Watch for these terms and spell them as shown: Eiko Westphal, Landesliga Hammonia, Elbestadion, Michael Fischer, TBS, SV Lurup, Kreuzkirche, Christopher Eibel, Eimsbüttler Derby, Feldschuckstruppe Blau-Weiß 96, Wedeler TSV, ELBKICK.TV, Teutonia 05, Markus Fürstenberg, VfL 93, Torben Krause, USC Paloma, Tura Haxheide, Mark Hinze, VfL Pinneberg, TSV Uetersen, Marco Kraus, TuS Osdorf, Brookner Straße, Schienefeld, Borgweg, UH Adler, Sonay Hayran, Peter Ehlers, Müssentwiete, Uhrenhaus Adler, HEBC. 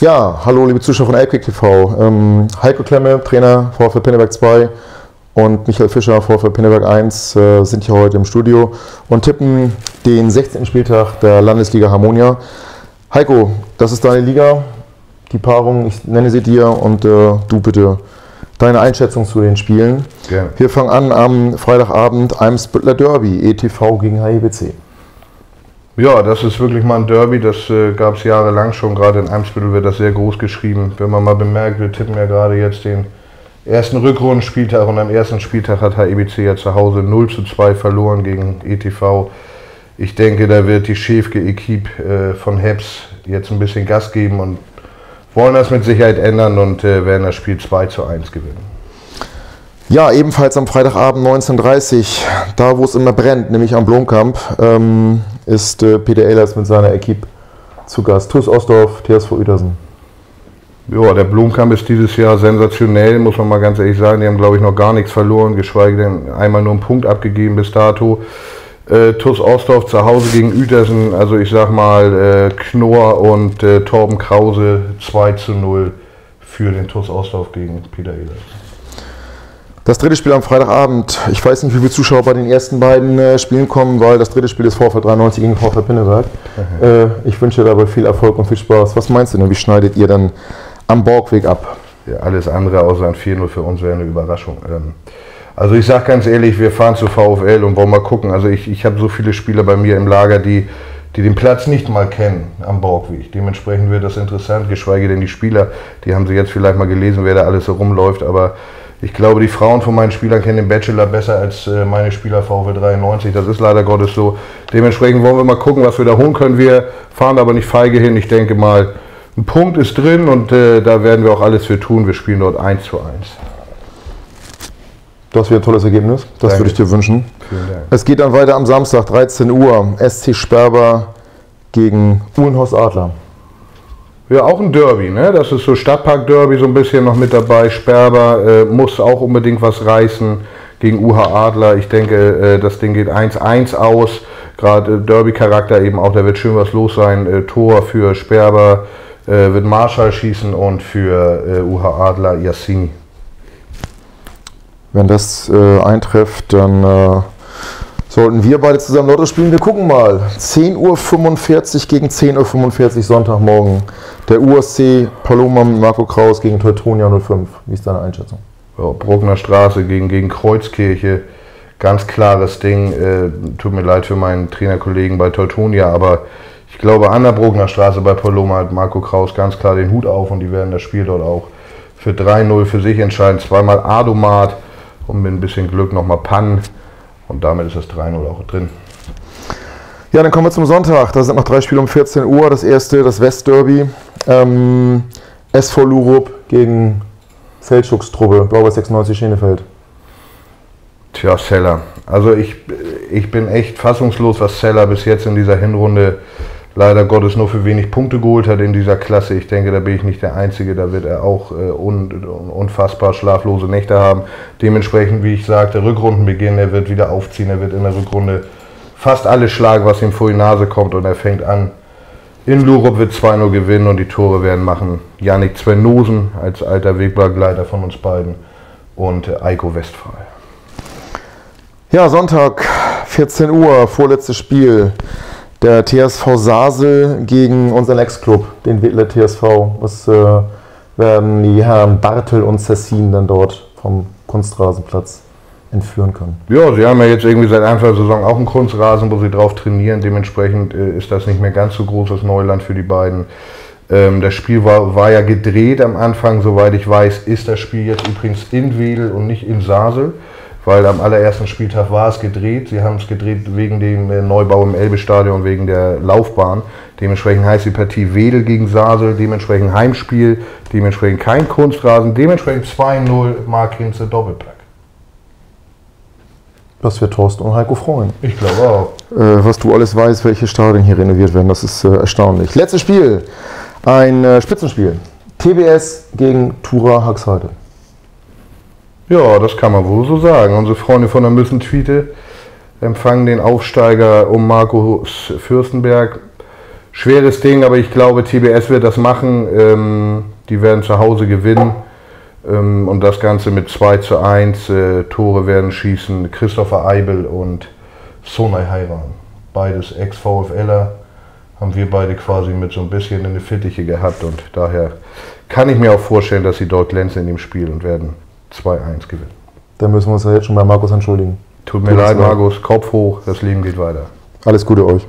Ja, hallo liebe Zuschauer von ELBKICK.TV. Heiko Klemme, Trainer VfL Pinneberg 2 und Michael Fischer, VfL Pinneberg 1, sind hier heute im Studio und tippen den 16. Spieltag der Landesliga Hammonia. Heiko, das ist deine Liga, die Paarung, ich nenne sie dir und du bitte deine Einschätzung zu den Spielen. Gerne. Wir fangen an am Freitagabend, Eimsbüttler Derby, ETV gegen HEBC. Ja, das ist wirklich mal ein Derby, das gab es jahrelang schon, gerade in Eimsbüttel wird das sehr groß geschrieben. Wenn man mal bemerkt, wir tippen ja gerade jetzt den ersten Rückrundenspieltag und am ersten Spieltag hat HEBC ja zu Hause 0:2 verloren gegen ETV. Ich denke, da wird die Schäfke Equipe von HEBS jetzt ein bisschen Gas geben und wollen das mit Sicherheit ändern und werden das Spiel 2:1 gewinnen. Ja, ebenfalls am Freitagabend 19:30 Uhr, da wo es immer brennt, nämlich am Blomkamp, ist Peter Ehlers mit seiner Equipe zu Gast. TuS Osdorf, TSV Uetersen. Ja, der Blomkamp ist dieses Jahr sensationell, muss man mal ganz ehrlich sagen. Die haben, glaube ich, noch gar nichts verloren, geschweige denn einmal nur einen Punkt abgegeben bis dato. TuS Osdorf zu Hause gegen Uetersen, also ich sag mal Knorr und Torben Krause 2:0 für den TuS Osdorf gegen Peter Ehlers. Das dritte Spiel am Freitagabend, ich weiß nicht, wie viele Zuschauer bei den ersten beiden Spielen kommen, weil das dritte Spiel ist VfL 93 gegen VfL Pinneberg. Ich wünsche dabei viel Erfolg und viel Spaß. Was meinst du denn, wie schneidet ihr dann am Borgweg ab? Ja, alles andere außer ein 4:0 für uns wäre eine Überraschung. Also ich sage ganz ehrlich, wir fahren zu VfL und wollen mal gucken. Also ich habe so viele Spieler bei mir im Lager, die den Platz nicht mal kennen am Borgweg. Dementsprechend wird das interessant, geschweige denn die Spieler, die haben sie jetzt vielleicht mal gelesen, wer da alles so rumläuft, aber ich glaube, die Frauen von meinen Spielern kennen den Bachelor besser als meine Spieler VfL 93. Das ist leider Gottes so. Dementsprechend wollen wir mal gucken, was wir da holen können. Wir fahren aber nicht feige hin. Ich denke mal, ein Punkt ist drin und da werden wir auch alles für tun. Wir spielen dort 1:1. Das wäre ein tolles Ergebnis. Das Danke. Würde ich dir wünschen. Vielen Dank. Es geht dann weiter am Samstag, 13 Uhr. SC Sperber gegen Uhrenhaus Adler. Ja, auch ein Derby, ne? Das ist so Stadtpark-Derby so ein bisschen noch mit dabei. Sperber muss auch unbedingt was reißen gegen UH Adler. Ich denke, das Ding geht 1:1 aus. Gerade Derby-Charakter eben auch, da wird schön was los sein. Tor für Sperber wird Marschall schießen und für UH Adler Yassini. Wenn das eintrifft, dann sollten wir beide zusammen Lotto spielen. Wir gucken mal. 10:45 Uhr gegen 10:45 Uhr Sonntagmorgen. Der USC Paloma mit Marco Kraus gegen Teutonia 05. Wie ist deine Einschätzung? Ja, Brookner Straße gegen Kreuzkirche. Ganz klares Ding. Tut mir leid für meinen Trainerkollegen bei Teutonia, aber ich glaube, an der Brookner Straße bei Paloma hat Marco Kraus ganz klar den Hut auf und die werden das Spiel dort auch für 3:0 für sich entscheiden. Zweimal Adomat und mit ein bisschen Glück nochmal Pannen. Und damit ist das 3:0 auch drin. Ja, dann kommen wir zum Sonntag. Da sind noch drei Spiele um 14 Uhr. Das erste, das Westderby. SV Lurup gegen Feldschuckstruppe Blau-Weiß 96 Schienefeld. Tja, Seller. Also ich bin echt fassungslos, was Seller bis jetzt in dieser Hinrunde leider Gottes nur für wenig Punkte geholt hat in dieser Klasse. Ich denke, da bin ich nicht der Einzige, da wird er auch unfassbar schlaflose Nächte haben. Dementsprechend, wie ich sagte, Rückrundenbeginn, er wird wieder aufziehen, er wird in der Rückrunde fast alles schlagen, was ihm vor die Nase kommt und er fängt an. In Lurup wird 2:0 gewinnen und die Tore werden machen Yannick Zwenosen als alter Wegbegleiter von uns beiden und Eiko Westphal. Ja, Sonntag, 14 Uhr, vorletztes Spiel. Der TSV Sasel gegen unseren Ex-Club, den Wedeler TSV. Was werden die Herren Bartel und Sassin dann dort vom Kunstrasenplatz entführen können? Ja, sie haben ja jetzt irgendwie seit Anfang der Saison auch einen Kunstrasen, wo sie drauf trainieren. Dementsprechend ist das nicht mehr ganz so großes Neuland für die beiden. Das Spiel war ja gedreht am Anfang. Soweit ich weiß, ist das Spiel jetzt übrigens in Wedel und nicht in Sasel. Weil am allerersten Spieltag war es gedreht. Sie haben es gedreht wegen dem Neubau im Elbestadion, wegen der Laufbahn. Dementsprechend heißt die Partie Wedel gegen Sasel, dementsprechend Heimspiel, dementsprechend kein Kunstrasen, dementsprechend 2:0 Mark Hinze Doppelpack. Das wird Thorsten und Heiko freuen. Ich glaube auch. Was du alles weißt, welche Stadien hier renoviert werden, das ist erstaunlich. Letztes Spiel, ein Spitzenspiel. TBS gegen Tura Haxheide. Ja, das kann man wohl so sagen. Unsere Freunde von der Müssentwiete empfangen den Aufsteiger um Markus Fürstenberg. Schweres Ding, aber ich glaube, TBS wird das machen. Die werden zu Hause gewinnen. Und das Ganze mit 2:1. Tore werden schießen Christopher Eibel und Sonay Hayran. Beides Ex-VfLer. Haben wir beide quasi mit so ein bisschen in eine Fittiche gehabt. Und daher kann ich mir auch vorstellen, dass sie dort glänzen in dem Spiel und werden 2:1 gewinnen. Dann müssen wir uns ja jetzt schon bei Markus entschuldigen. Tut mir leid, Markus. Kopf hoch, das Leben geht weiter. Alles Gute euch.